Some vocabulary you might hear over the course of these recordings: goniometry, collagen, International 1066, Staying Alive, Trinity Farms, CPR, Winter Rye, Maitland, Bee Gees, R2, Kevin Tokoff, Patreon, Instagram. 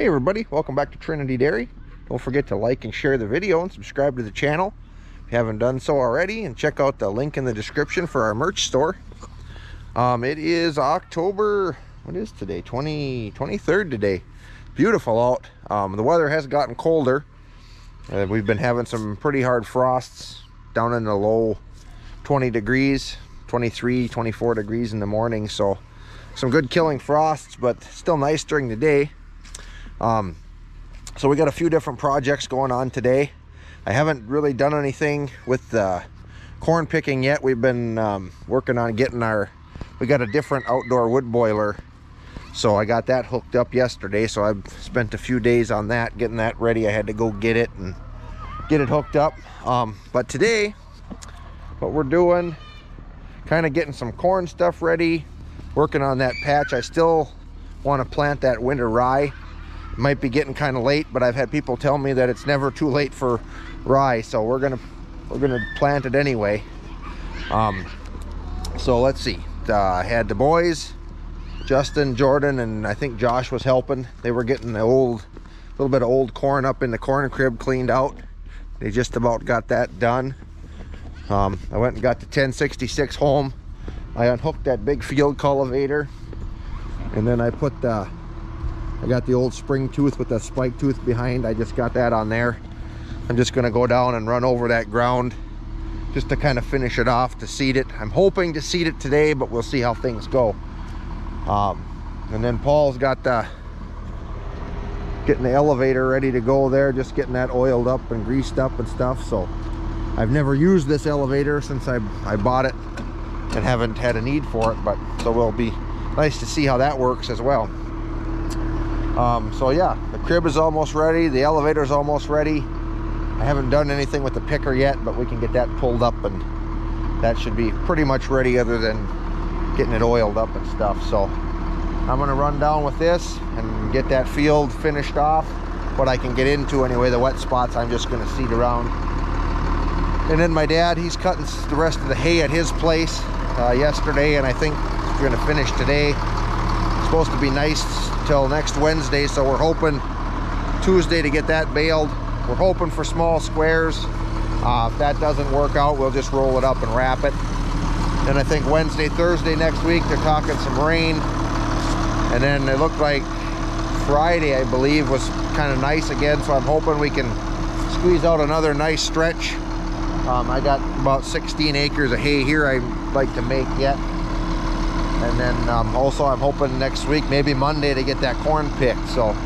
Hey everybody, welcome back to Trinity Dairy. Don't forget to like and share the video and subscribe to the channel if you haven't done so already, and check out the link in the description for our merch store. It is October, what is today, 23rd today. Beautiful out. The weather has gotten colder. We've been having some pretty hard frosts down in the low 20 degrees, 23, 24 degrees in the morning, so some good killing frosts, but still nice during the day. So we got a few different projects going on today. I haven't really done anything with the corn picking yet. We've been working on getting we got a different outdoor wood boiler, so I got that hooked up yesterday, so I've spent a few days on that, getting that ready. I had to go get it and get it hooked up. But today what we're doing, kind of getting some corn stuff ready, working on that patch. I still want to plant that winter rye. It might be getting kind of late, but I've had people tell me that it's never too late for rye, so we're gonna plant it anyway. So let's see. I had the boys, Justin, Jordan, and I think Josh was helping. They were getting the little bit of old corn up in the corn crib cleaned out. They just about got that done. I went and got the 1066 home. I unhooked that big field cultivator, and then I put the, I got the old spring tooth with that spike tooth behind. I just got that on there. I'm just gonna go down and run over that ground just to kind of finish it off, to seed it. I'm hoping to seed it today, but we'll see how things go. And then Paul's got getting the elevator ready to go there, just getting that oiled up and greased up and stuff. So I've never used this elevator since I bought it, and haven't had a need for it, but so it'll be nice to see how that works as well. So yeah, the crib is almost ready, the elevator is almost ready. I haven't done anything with the picker yet, but we can get that pulled up, and that should be pretty much ready other than getting it oiled up and stuff. So I'm gonna run down with this and get that field finished off, what I can get into anyway. The wet spots I'm just gonna seed around. And then my dad, he's cutting the rest of the hay at his place yesterday, and I think we're gonna finish today. It's supposed to be nice till next Wednesday, so we're hoping Tuesday to get that baled. We're hoping for small squares. If that doesn't work out, we'll just roll it up and wrap it. Then I think Wednesday, Thursday next week, they're talking some rain. And then it looked like Friday, I believe, was kind of nice again, so I'm hoping we can squeeze out another nice stretch. I got about 16 acres of hay here I'd like to make yet. And then also I'm hoping next week, maybe Monday, to get that corn picked. So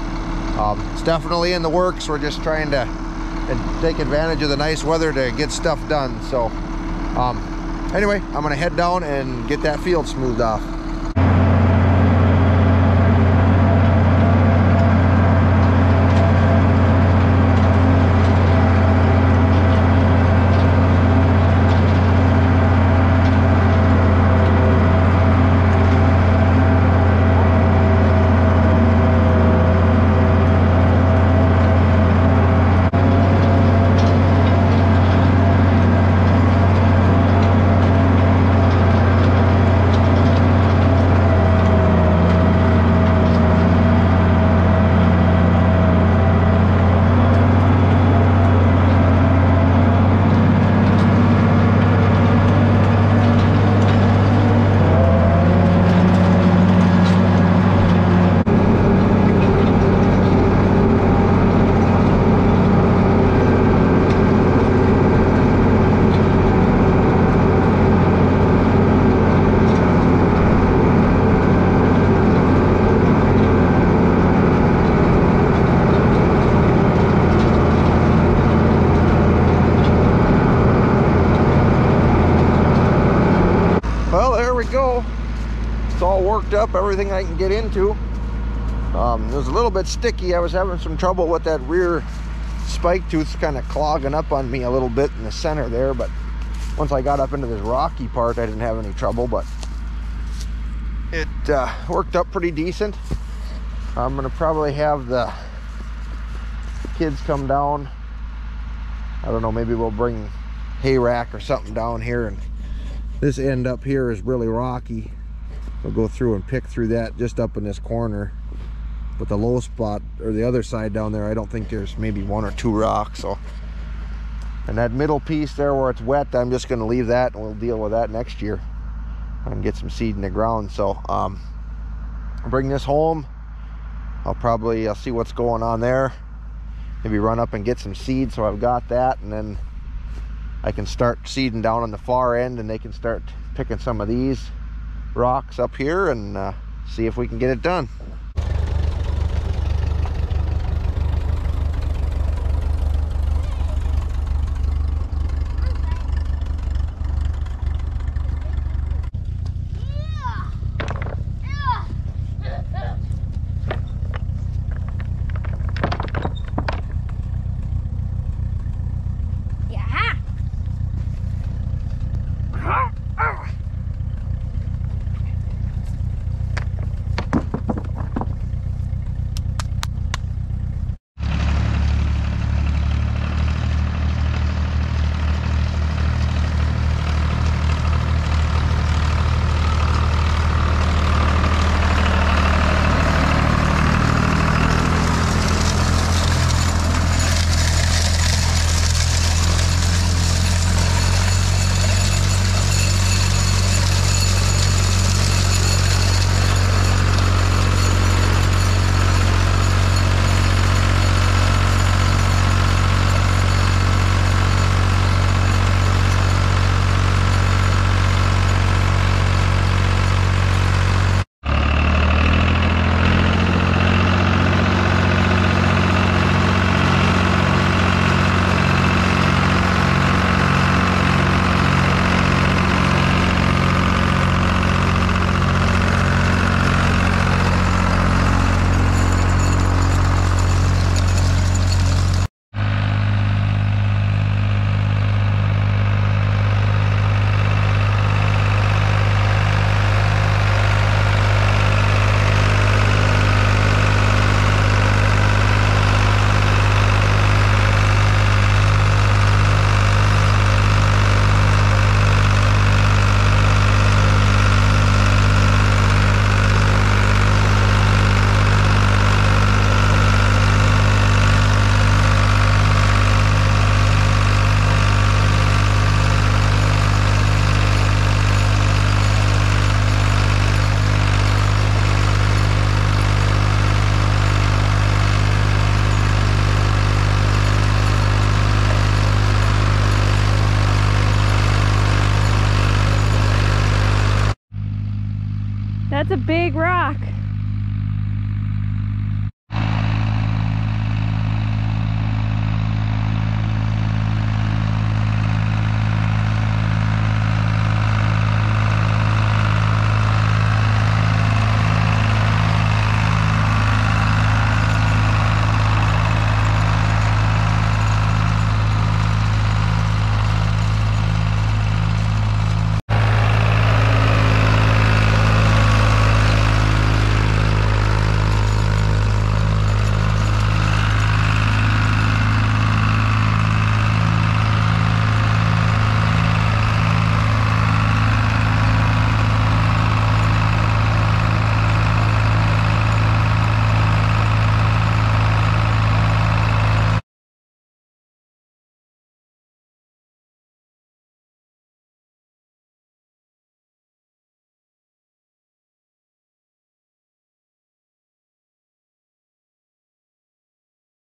it's definitely in the works. We're just trying to take advantage of the nice weather to get stuff done. So anyway, I'm gonna head down and get that field smoothed off. Up everything I can get into. It was a little bit sticky. I was having some trouble with that rear spike tooth kind of clogging up on me a little bit in the center there, but once I got up into this rocky part, I didn't have any trouble, but it worked up pretty decent. I'm gonna probably have the kids come down. I don't know, maybe we'll bring hay rack or something down here, and this end up here is really rocky. We'll go through and pick through that just up in this corner. But the low spot, or the other side down there, I don't think there's maybe one or two rocks. So, and that middle piece there where it's wet, I'm just going to leave that, and we'll deal with that next year and get some seed in the ground. So I'll bring this home. I'll see what's going on there, maybe run up and get some seed so I've got that, and then I can start seeding down on the far end, and they can start picking some of these rocks up here and see if we can get it done. That's a big rock.